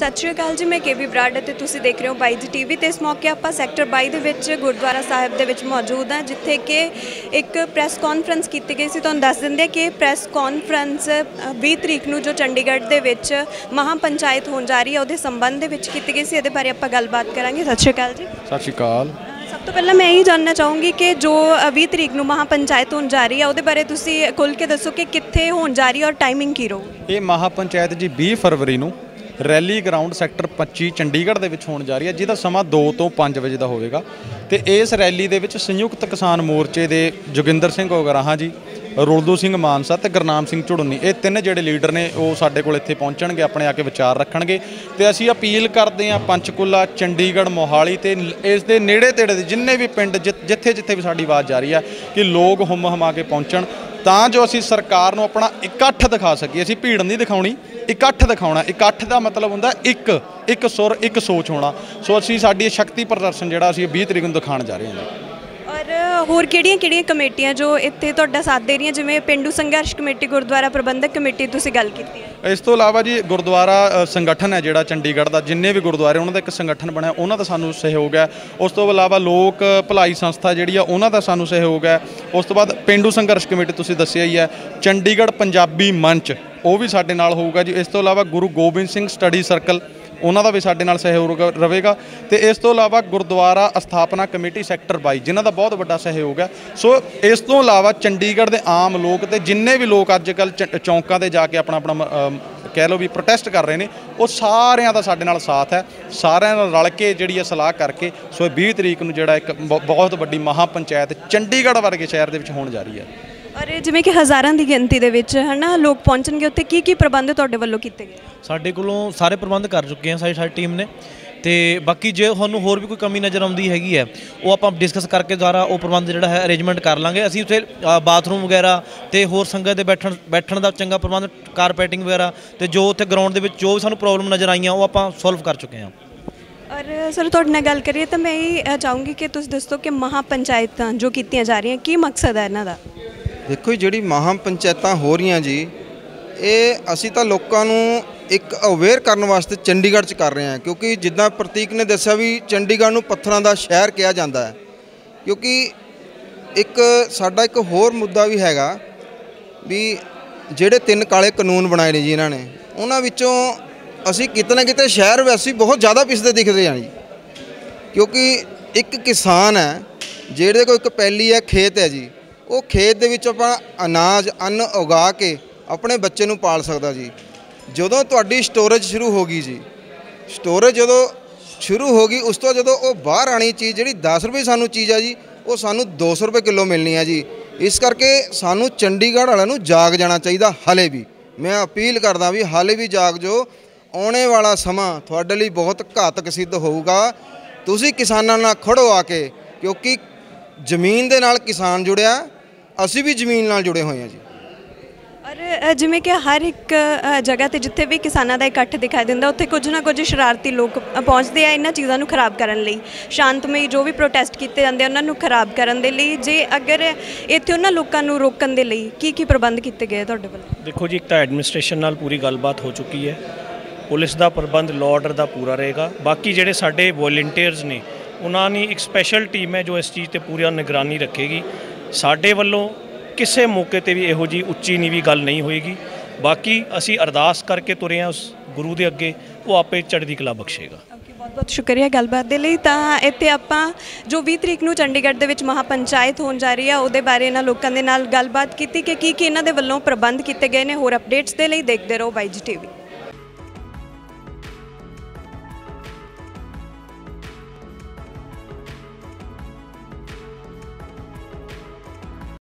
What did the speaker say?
सत श्री अकाल जी, मैं केबी ब्राड ते तुसीं देख रहे हो 22G TV। तो इस मौके आपां सैक्टर 22 दे विच गुरुद्वारा साहिब दे विच मौजूद हाँ, जिथे कि एक प्रैस कॉन्फ्रेंस की गई सी। तुहानूं दस दिंदे कि प्रैस कॉन्फ्रेंस 20 तरीक नूं जो चंडीगढ़ दे विच महापंचायत होण जा रही है, उहदे संबंध दे विच कीती गई सी। इहदे बारे आपां गलबात करांगे। सत श्री अकाल जी। सत श्री अकाल। सब तो पहले मैं यही जानना चाहूँगी कि जो 20 तरीक को महापंचायत होने जा रही है, उसके बारे तुसीं खुल के दसो कि कित्थे होने जा रही है और टाइमिंग की रहूगी। ये महापंचायत जी 20 फरवरी को रैली ग्राउंड सैक्टर 25 चंडीगढ़ के होने जा रही है, जिसका समा 2 तो 5 बजे का होगा। तो इस रैली के संयुक्त किसान मोर्चे के जोगिंदर सिंह उगराहां जी, रुलदू सिंह मानसा ते गुरनाम सिंह चडूनी, ये 3 जोड़े लीडर ने वो साढ़े को इत्थे पहुँचणगे, अपने आके विचार रखणगे। तो असी अपील करते हैं पंचकूला, चंडीगढ़, मोहाली ते इस दे नेड़े तेड़े जिन्ने भी पिंड जिथे जिथे भी साडी आवाज़ जा रही है कि लोग हुम हुमा के पहुँचण, तां जो असी सरकार नूं अपना इकट्ठ दिखा सकी। असी भीड़ नहीं दिखाउणी, इकट्ठ दिखाउणा। इकट्ठ का मतलब हुंदा एक सुर, एक सोच होना। सो असी साडी शक्ति प्रदर्शन जिहड़ा असी 20 तरीक नूं दिखाउण जा रहे हैं। होर किहड़ियां कमेटियां जो इत्थे तुहाडा साथ दे रही हैं, जिवें पेंडू संघर्ष कमेटी, गुरुद्वारा प्रबंधक कमेटी, तुसीं गल कीती है। इस तो इलावा जी गुरुद्वारा संगठन है जिहड़ा चंडीगढ़ का, जिन्ने भी गुरुद्वारे उन्होंने एक संगठन बनया, उन्होंने का सानू सहयोग है। उस तो इलावा लोक भलाई संस्था जिहड़ी आ, उन्होंने का सानू सहयोग है। उस तो बाद पेंडू संघर्ष कमेटी तुसीं दस्सिया ही है, चंडीगढ़ पंजाबी मंच वो भी साडे नाल होऊगा जी। इस तो इलावा गुरु गोबिंद सिंह स्टडी सर्कल उन्हों का भी साढ़े नाल सहयोग रहेगा। तो इस तो इलावा गुरुद्वारा स्थापना कमेटी सैक्टर 22 जिन्हों का बहुत वड्डा सहयोग है। सो इस तो इलावा चंडीगढ़ के आम लोग ते जिन्ने भी लोग अजकल चौंकां ते जाके अपना अपना कह लो भी प्रोटेस्ट कर रहे हैं, वो सारियां दा साढ़े नाल साथ है। सारियां नाल रल के जिहड़ी है सलाह करके, सो 20 तरीक नूं जिहड़ा एक बहुत वड्डी महापंचायत चंडीगढ़ वर्गे शहर दे विच होण जा रही है। और जिमें कि हज़ारों की गिनती के है ना लोग पहुँचनगे, उत्थे की प्रबंध तुहाडे वल्लों कीते गए? साडे कोलों सारे प्रबंध कर चुके हैं सारी टीम ने। तो बाकी जो तुहानूं होर भी कोई कमी नज़र आउंदी हैगी है, वो आपां डिस्कस करके सारा वो प्रबंध जिहड़ा है अरेंजमेंट कर लांगे। असीं उत्थे बाथरूम वगैरह तो होर संगत के बैठण का चंगा प्रबंध, कारपेटिंग वगैरह, तो जो उत्थे ग्राउंड दे विच जो सानूं प्रॉब्लम नज़र आईयां वो आपां सॉल्व कर चुके हैं। और सर तुहाडे नाल गल करिए तो मैं यही चाहूँगी कि तुसीं दस्सो कि महापंचायतां जो कीतीआं जा रहीआं की मकसद है इन्हां दा? देखो जी, महापंचायत हो रही जी, ये असी तो लोगों एक अवेयर करने वास्ते चंडीगढ़ कर रहे हैं, क्योंकि जिदा प्रतीक ने दसा भी चंडीगढ़ पत्थर का शहर कहा जाता है। क्योंकि एक साडा एक होर मुद्दा भी हैगा भी जेडे 3 काले कानून बनाए ने जी इन्होंने, उन्होंने असी कितने कितने शहर वैसे बहुत ज़्यादा पिछते दिखते हैं जी। क्योंकि एक किसान है जेडे को एक पैली है, खेत है जी, वो खेत दे विच आपां अनाज अन्न उगा के अपने बच्चे नूं पाल सकदा जी। जदों तुहाडी स्टोरेज शुरू हो गई जी, स्टोरेज जदों शुरू हो गई, उस तो जदों वो बाहर आनी चीज़ जिहड़ी 10 रुपए सानूं चीज़ है जी, वो सानूं 200 रुपए किलो मिलनी है जी। इस करके सानूं चंडीगढ़ वालिआं नूं जाग जाना चाहिदा। हाले भी मैं अपील करदा भी हाले भी जाग जो, आने वाला समा तुहाडे लई बहुत घातक सिद्ध होऊगा। तुसीं किसानां नाल खड़ो आके, क्योंकि ਜ਼ਮੀਨ ਦੇ ਨਾਲ किसान जुड़िया, असी भी जमीन नाल जुड़े हुए हैं जी। और जिमें कि हर एक जगह पर जिथे भी किसानों का इकट्ठ दिखाई देता, उत्थे कुछ ना कुछ शरारती लोग पहुँचते हैं इन्होंने चीज़ों को खराब करने, शांतमई जो भी प्रोटेस्ट किए जाते उन्होंने खराब करने लिए। जे अगर इतने उन्होंने लोगों रोकने के लिए की प्रबंध किए गए तुहाडे वालों? देखो जी, एक तो एडमिनिस्ट्रेशन पूरी गलबात हो चुकी है, पुलिस का प्रबंध लॉ ऑर्डर का पूरा रहेगा। बाकी जेडे साडे वॉलंटियर्स ने उन्होंने एक स्पैशल टीम है जो इस चीज़ पर पूरी निगरानी रखेगी। साढ़े वालों किसी मौके पर भी यहोजी उच्ची नीवी गल नहीं होएगी। बाकी असी अरदास करके तुरे हैं उस गुरु के अगे, वो आपे चढ़दी कला बख्शेगा। बहुत बहुत शुक्रिया गलबात दे लई। तां इत्थे आपां जो 20 तरीक नूं चंडीगढ़ दे विच महापंचायत होण जा रही है, उहदे बारे इन्हां लोकां दे नाल गलबात कीती कि की इन्हां दे वल्लों प्रबंध किए गए ने। होर अपडेट्स दे लई देखदे रहो 22G TV।